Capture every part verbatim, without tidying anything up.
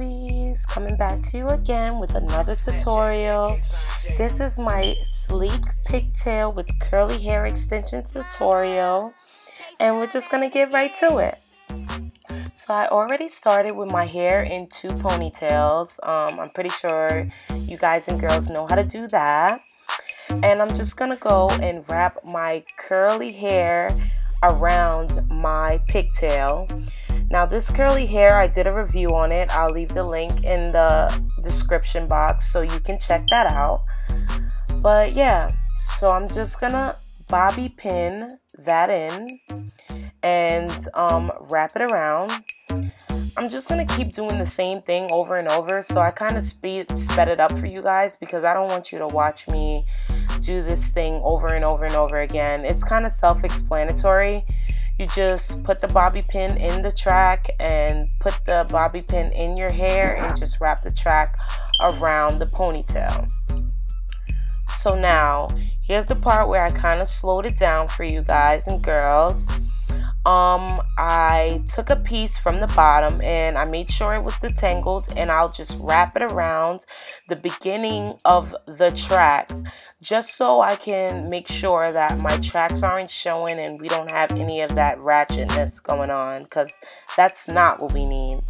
Hobbies, coming back to you again with another tutorial. This is my sleek pigtail with curly hair extension tutorial, and we're just going to get right to it. So I already started with my hair in two ponytails. Um, I'm pretty sure you guys and girls know how to do that. And I'm just going to go and wrap my curly hair around my pigtail. Now this curly hair, I did a review on it. I'll leave the link in the description box so you can check that out. But yeah, so I'm just gonna bobby pin that in and um, wrap it around. I'm just gonna keep doing the same thing over and over. So I kind of speed sped it up for you guys because I don't want you to watch me do this thing over and over and over again. It's kind of self-explanatory. You just put the bobby pin in the track and put the bobby pin in your hair and just wrap the track around the ponytail. So now, here's the part where I kind of slowed it down for you guys and girls. Um, I took a piece from the bottom and I made sure it was detangled, and I'll just wrap it around the beginning of the track just so I can make sure that my tracks aren't showing and we don't have any of that ratchetness going on, because that's not what we need.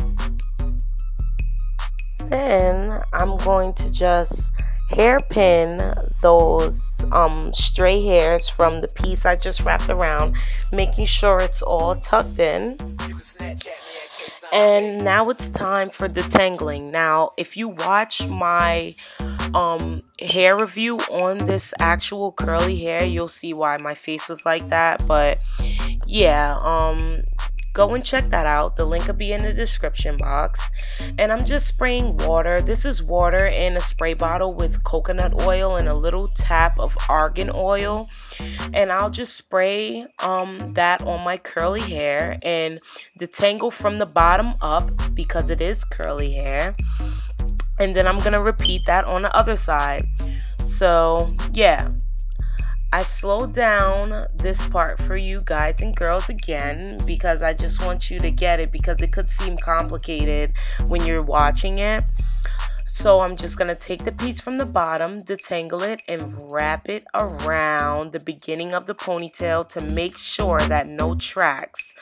Then I'm going to just hairpin those um, stray hairs from the piece I just wrapped around, making sure it's all tucked in. And now it's time for detangling. Now, if you watch my um, hair review on this actual curly hair, you'll see why my face was like that. But yeah, um, go and check that out. The link will be in the description box. And I'm just spraying water. This is water in a spray bottle with coconut oil and a little tap of argan oil. And I'll just spray um, that on my curly hair and detangle from the bottom up because it is curly hair. And then I'm going to repeat that on the other side. So, yeah. I slowed down this part for you guys and girls again because I just want you to get it, because it could seem complicated when you're watching it. So I'm just going to take the piece from the bottom, detangle it, and wrap it around the beginning of the ponytail to make sure that no tracks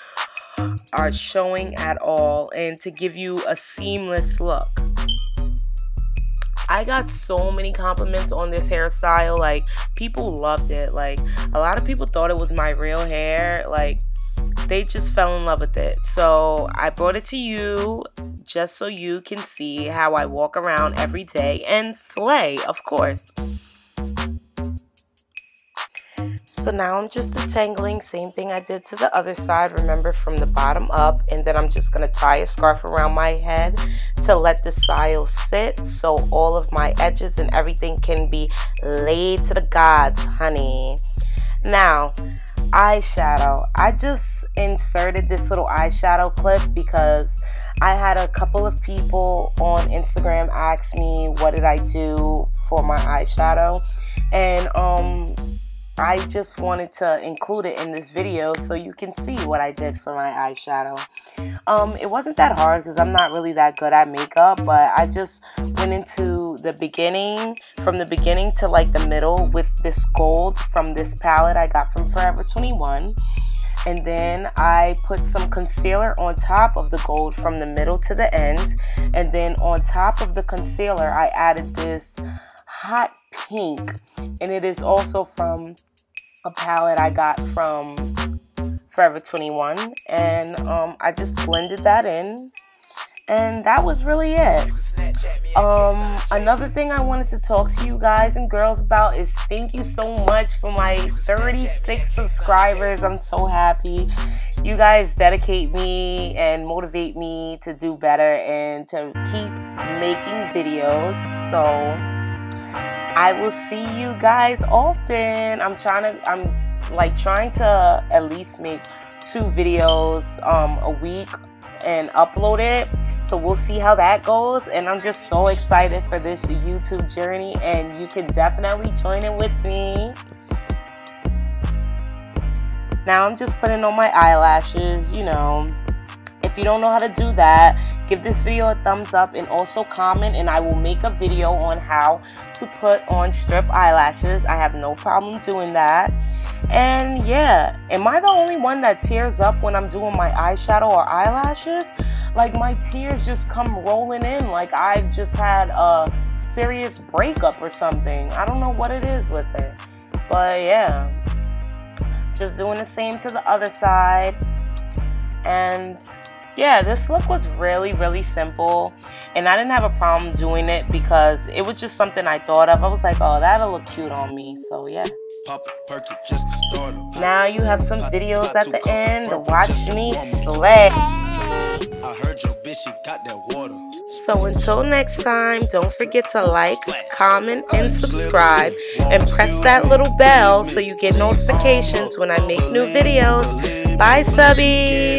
are showing at all and to give you a seamless look. I got so many compliments on this hairstyle. Like, people loved it. Like, a lot of people thought it was my real hair. Like, they just fell in love with it. So I brought it to you just so you can see how I walk around every day and slay, of course. So now I'm just detangling, same thing I did to the other side, remember, from the bottom up. And then I'm just going to tie a scarf around my head to let the style sit, so all of my edges and everything can be laid to the gods, honey. Now, eyeshadow. I just inserted this little eyeshadow clip because I had a couple of people on Instagram ask me what did I do for my eyeshadow, and um... I just wanted to include it in this video so you can see what I did for my eyeshadow. Um, it wasn't that hard because I'm not really that good at makeup, but I just went into the beginning, from the beginning to like the middle, with this gold from this palette I got from Forever twenty-one. And then I put some concealer on top of the gold from the middle to the end. And then on top of the concealer, I added this hot pink, and it is also from a palette I got from Forever twenty-one, and um, I just blended that in, and that was really it. Um, another thing I wanted to talk to you guys and girls about is thank you so much for my thirty-six subscribers. I'm so happy. You guys dedicate me and motivate me to do better and to keep making videos, so I will see you guys often. I'm trying to, I'm like trying to at least make two videos um, a week and upload it. So we'll see how that goes. And I'm just so excited for this YouTube journey, and you can definitely join it with me. Now I'm just putting on my eyelashes, you know. If you don't know how to do that, Give this video a thumbs up and also comment, and I will make a video on how to put on strip eyelashes. I have no problem doing that. And yeah, am I the only one that tears up when I'm doing my eyeshadow or eyelashes? Like, my tears just come rolling in like I've just had a serious breakup or something. I don't know what it is with it. But yeah, just doing the same to the other side. And yeah, this look was really, really simple. And I didn't have a problem doing it because it was just something I thought of. I was like, oh, that'll look cute on me. So yeah. Now you have some videos at the end. Watch me slay. I heard your bitch, she got that water. So until next time, don't forget to like, comment, and subscribe. And press that little bell so you get notifications when I make new videos. Bye, subbies.